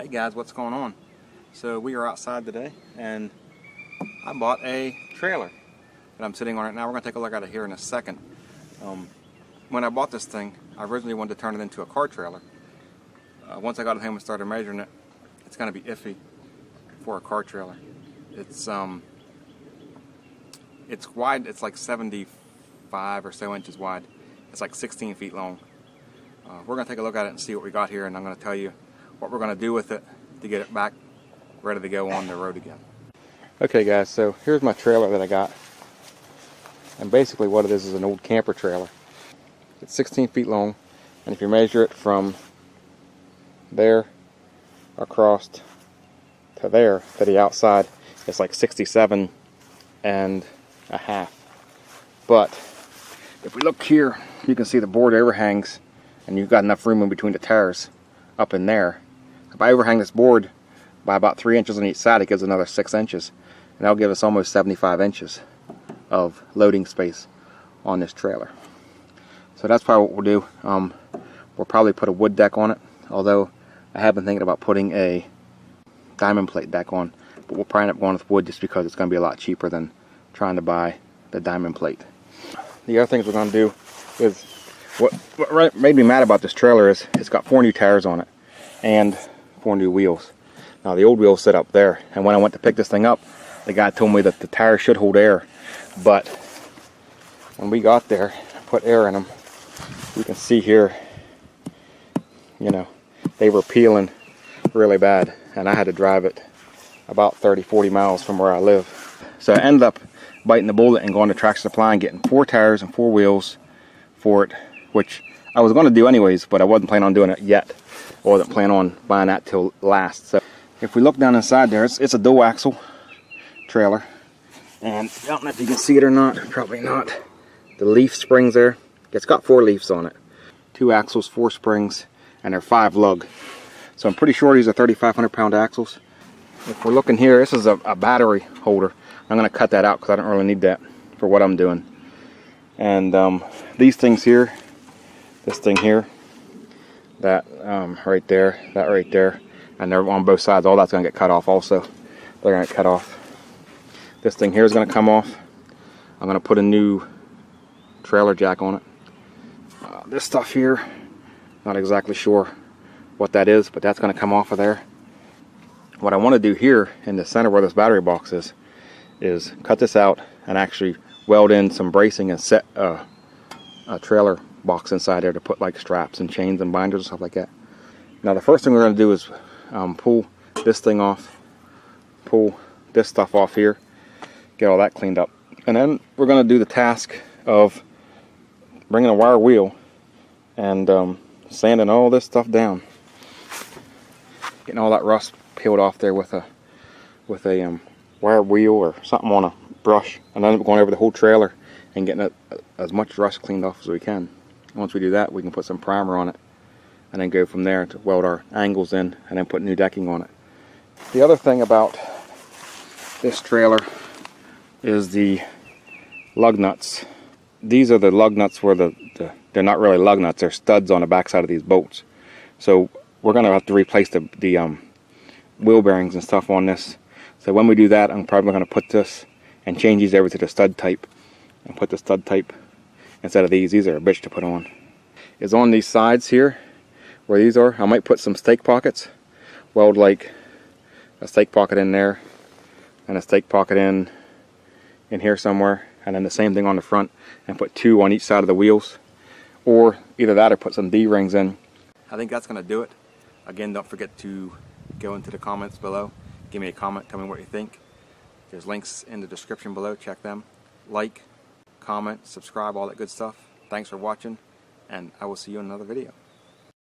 Hey guys, what's going on? So we are outside today and I bought a trailer that I'm sitting on right now. We're gonna take a look at it here in a second. When I bought this thing, I originally wanted to turn it into a car trailer. Once I got it home and started measuring it, it's gonna be iffy for a car trailer. It's wide, it's like 75 or so inches wide. It's like 16 feet long. We're gonna take a look at it and see what we got here, and I'm gonna tell you what we're gonna do with it to get it back ready to go on the road again. Okay guys, so here's my trailer that I got. And basically what it is an old camper trailer. It's 16 feet long, and if you measure it from there across to there to the outside, it's like 67 and a half. But if we look here, you can see the board overhangs, and you've got enough room in between the tires up in there. If I overhang this board by about 3 inches on each side, it gives another 6 inches, and that'll give us almost 75 inches of loading space on this trailer. So that's probably what we'll do. We'll probably put a wood deck on it, although I have been thinking about putting a diamond plate deck on, but we'll probably end up going with wood just because it's going to be a lot cheaper than trying to buy the diamond plate. The other things we're going to do is what made me mad about this trailer is it's got 4 new tires on it and 4 new wheels. Now the old wheels sit up there, and when I went to pick this thing up, the guy told me that the tires should hold air, but when we got there, I put air in them. You can see here, you know, they were peeling really bad, and I had to drive it about 30-40 miles from where I live. So I ended up biting the bullet and going to Tractor Supply and getting 4 tires and 4 wheels for it, which I was going to do anyways, but I wasn't planning on doing it yet. I wasn't planning on buying that till last. So if we look down inside there, it's a dual axle trailer, and I don't know if you can see it or not, probably not. The leaf springs there, it's got 4 leaves on it, 2 axles, 4 springs, and they're 5 lug. So I'm pretty sure these are 3,500-pound axles. If we're looking here, this is a battery holder. I'm gonna cut that out because I don't really need that for what I'm doing. And these things here, this thing here, that right there, that right there, and they're on both sides. All that's gonna get cut off also. They're gonna cut off. This thing here is gonna come off. I'm gonna put a new trailer jack on it. This stuff here, not exactly sure what that is, but that's gonna come off of there. What I wanna do here in the center where this battery box is cut this out and actually weld in some bracing and set a trailer box inside there to put like straps and chains and binders and stuff like that. Now the first thing we're going to do is pull this thing off, pull this stuff off here, get all that cleaned up, and then we're going to do the task of bringing a wire wheel and sanding all this stuff down, getting all that rust peeled off there with a wire wheel or something on a brush, and then going over the whole trailer and getting as much rust cleaned off as we can. Once we do that, we can put some primer on it and then go from there to weld our angles in and then put new decking on it. The other thing about this trailer is the lug nuts. These are the lug nuts where they're not really lug nuts, they're studs on the backside of these bolts. So we're gonna have to replace the wheel bearings and stuff on this. So when we do that, I'm probably gonna put this and change these over to the stud type and put the stud type instead of these. These are a bitch to put on. It's on these sides here where these are. I might put some stake pockets, weld like a stake pocket in there and a stake pocket in here somewhere, and then the same thing on the front, and put 2 on each side of the wheels, or either that or put some D-rings in. I think that's gonna do it. Again, don't forget to go into the comments below, give me a comment, tell me what you think. There's links in the description below, check them. Like, comment, subscribe, all that good stuff. Thanks for watching, and I will see you in another video.